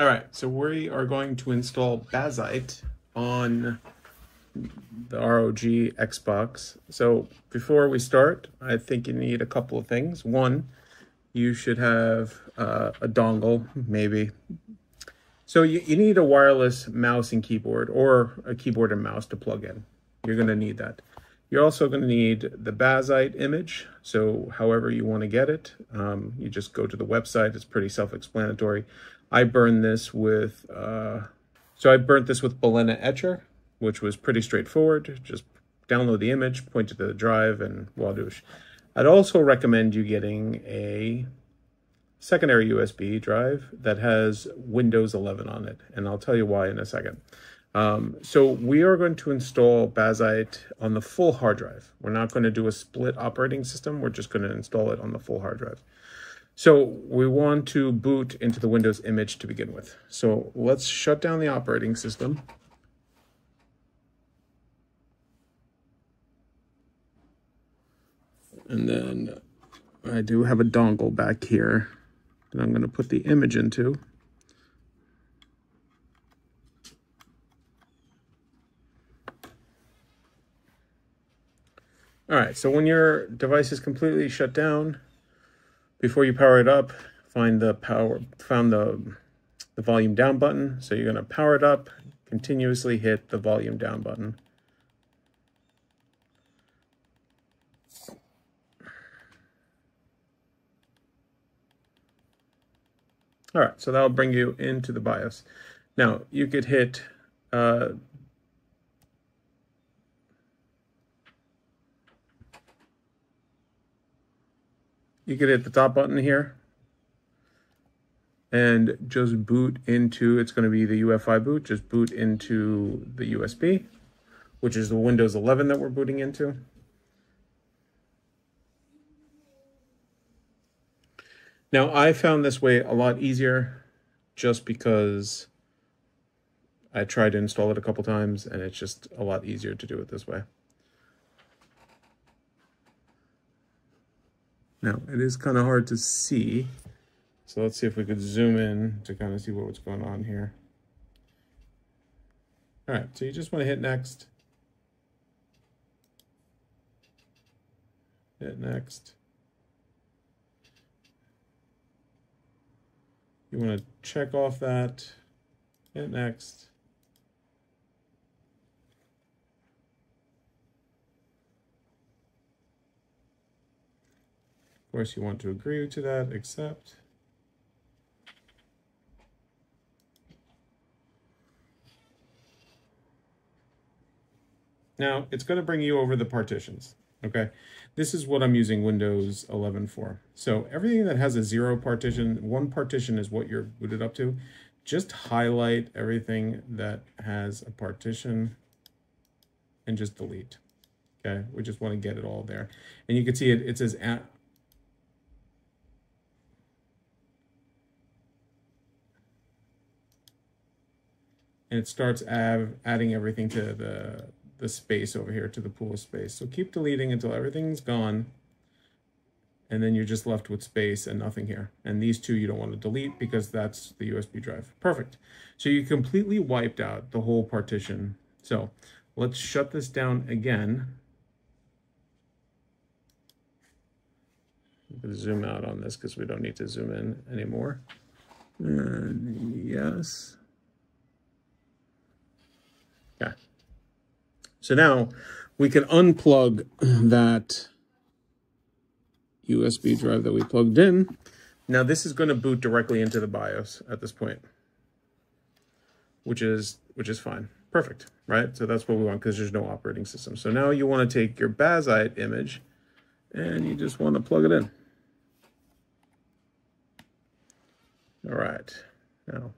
All right, so we are going to install Bazzite on the ROG Xbox. So before we start, I think you need a couple of things. One, you should have a dongle, maybe. So you need a wireless mouse and keyboard, or a keyboard and mouse to plug in. You're gonna need that. You're also gonna need the Bazzite image. So however you wanna get it, you just go to the website. It's pretty self-explanatory. I burnt this with Balena Etcher, which was pretty straightforward. Just download the image, point to the drive, and wadoosh. I'd also recommend you getting a secondary USB drive that has Windows 11 on it, and I'll tell you why in a second. So we are going to install Bazzite on the full hard drive. We're not going to do a split operating system. We're just going to install it on the full hard drive. So we want to boot into the Windows image to begin with. So let's shut down the operating system. And then I do have a dongle back here that I'm going to put the image into. All right, so when your device is completely shut down, before you power it up, find the volume down button. So you're going to power it up, continuously hit the volume down button. All right, so that'll bring you into the BIOS. Now you could hit you could hit the top button here and just boot into, it's going to be the UEFI boot, just boot into the USB, which is the Windows 11 that we're booting into. Now, I found this way a lot easier just because I tried to install it a couple times and it's just a lot easier to do it this way. Now, it is kind of hard to see, so let's see if we could zoom in to kind of see what's going on here. All right, so you just want to hit next. Hit next. You want to check off that. Hit next. Of course, you want to agree to that, accept. Now, it's going to bring you over the partitions, okay? This is what I'm using Windows 11 for. So everything that has a zero partition, one partition is what you're booted up to. Just highlight everything that has a partition and just delete, okay? We just want to get it all there. And you can see it says... and it starts adding everything to the space over here, to the pool of space. So keep deleting until everything's gone, and then you're just left with space and nothing here. And these two you don't want to delete because that's the USB drive. Perfect. So you completely wiped out the whole partition. So let's shut this down again. I'm going to zoom out on this because we don't need to zoom in anymore. And yes. Okay, so now we can unplug that USB drive that we plugged in. Now this is going to boot directly into the BIOS at this point, which is fine. Perfect, right? So that's what we want because there's no operating system. So now you want to take your Bazzite image and you just want to plug it in. All right, now.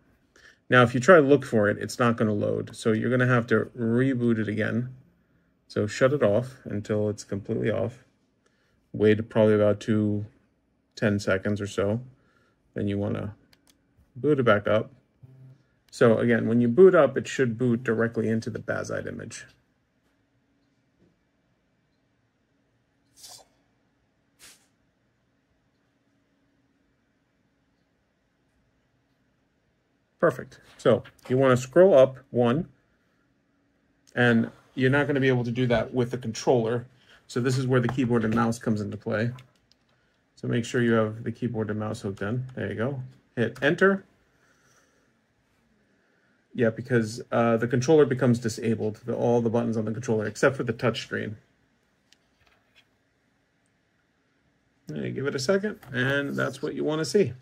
Now, if you try to look for it, it's not going to load. So you're going to have to reboot it again. So shut it off until it's completely off. Wait probably about 10 seconds or so. Then you want to boot it back up. So again, when you boot up, it should boot directly into the Bazzite image. Perfect. So you want to scroll up one, and you're not going to be able to do that with the controller. So this is where the keyboard and mouse comes into play. So make sure you have the keyboard and mouse hooked in. There you go. Hit enter. Yeah, because the controller becomes disabled. All the buttons on the controller, except for the touch screen. Give it a second, and that's what you want to see.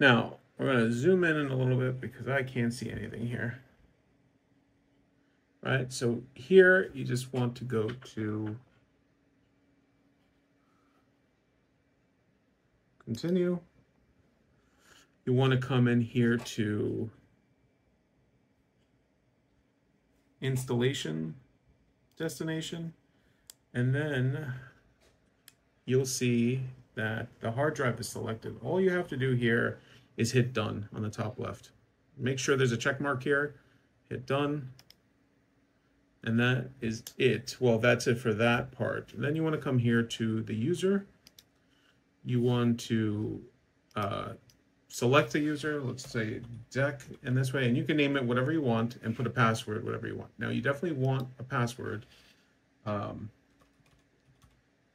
Now, we're going to zoom in a little bit because I can't see anything here. Right, so here you just want to go to continue. You want to come in here to installation, destination, and then you'll see that the hard drive is selected. All you have to do here is hit done on the top left. Make sure there's a check mark here, hit done, and that is it. Well, that's it for that part. And then you want to come here to the user. You want to select the user, let's say Deck, in this way, and you can name it whatever you want and put a password, whatever you want. Now, you definitely want a password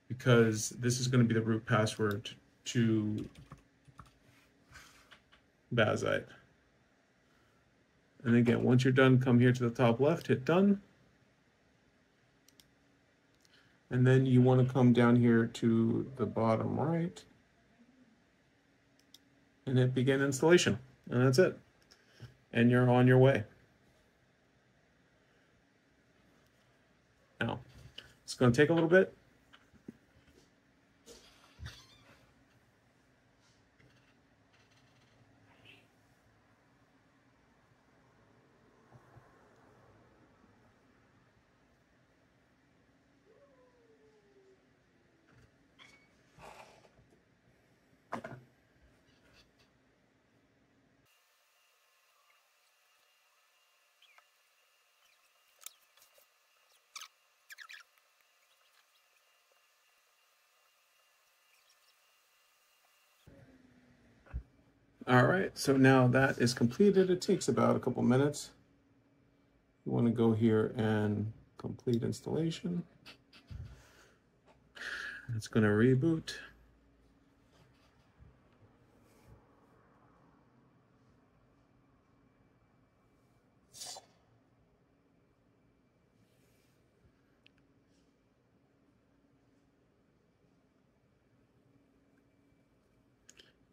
because this is going to be the root password to Bazzite. And again, once you're done, come here to the top left, hit done. And then you want to come down here to the bottom right and hit begin installation. And that's it. And you're on your way. Now, it's going to take a little bit. All right, so now that is completed. It takes about a couple minutes. You want to go here and complete installation. It's going to reboot.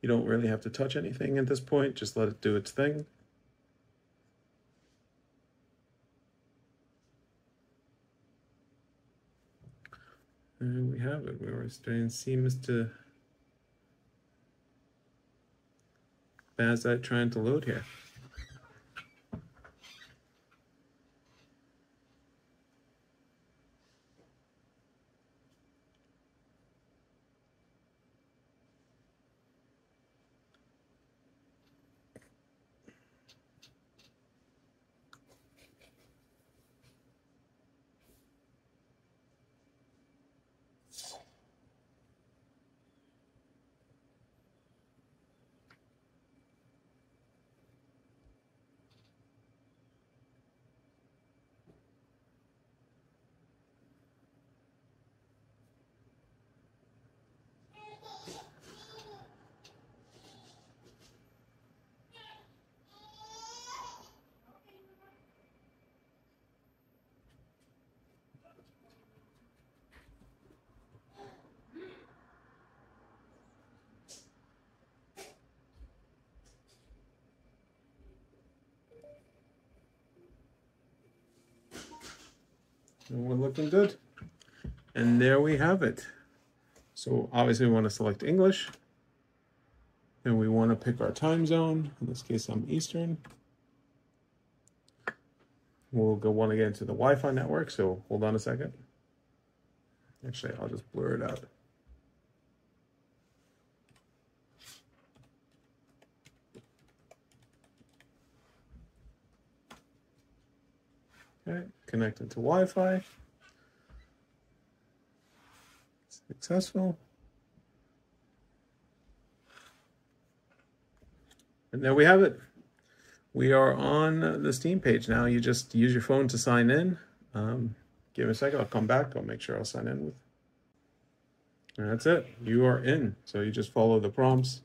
You don't really have to touch anything at this point. Just let it do its thing. And we have it. We were starting to see Mr. Bazzite trying to load here. And we're looking good. And there we have it. So obviously we want to select English. And we want to pick our time zone. In this case, I'm Eastern. We'll go want to get into the Wi-Fi network, so hold on a second. Actually, I'll just blur it out. Okay, connected to Wi-Fi. Successful. And there we have it. We are on the Steam page now. You just use your phone to sign in. Give me a second. I'll come back. I'll make sure I'll sign in with. And that's it. You are in. So you just follow the prompts.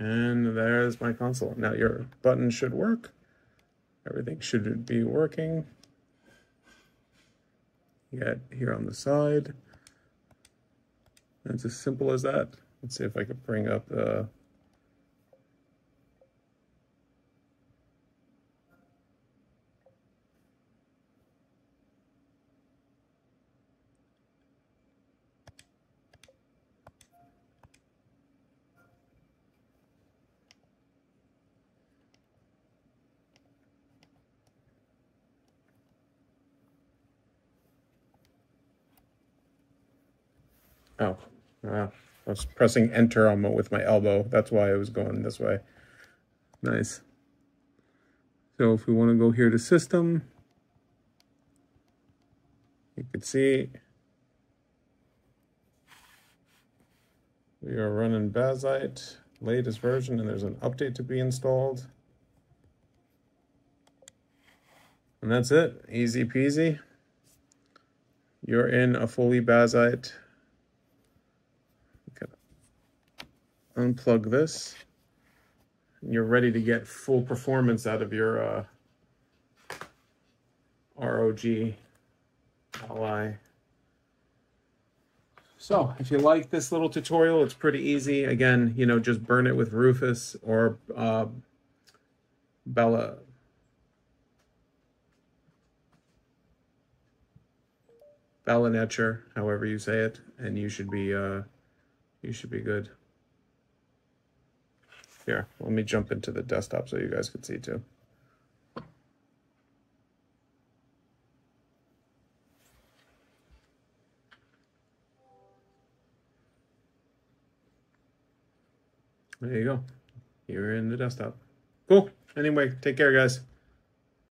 And there's my console. Now your button should work. Everything should be working. You got here on the side. It's as simple as that. Let's see if I could bring up the... Oh, I was pressing enter on with my elbow. That's why I was going this way. Nice. So if we want to go here to system, you can see we are running Bazzite, latest version, and there's an update to be installed. And that's it. Easy peasy. You're in a fully Bazzite. Unplug this, and you're ready to get full performance out of your ROG Ally. So if you like this little tutorial, it's pretty easy. Again, you know, just burn it with Rufus or Balena Etcher, however you say it, and you should be good. Here, let me jump into the desktop so you guys could see too. There you go. You're in the desktop. Cool. Anyway, take care, guys.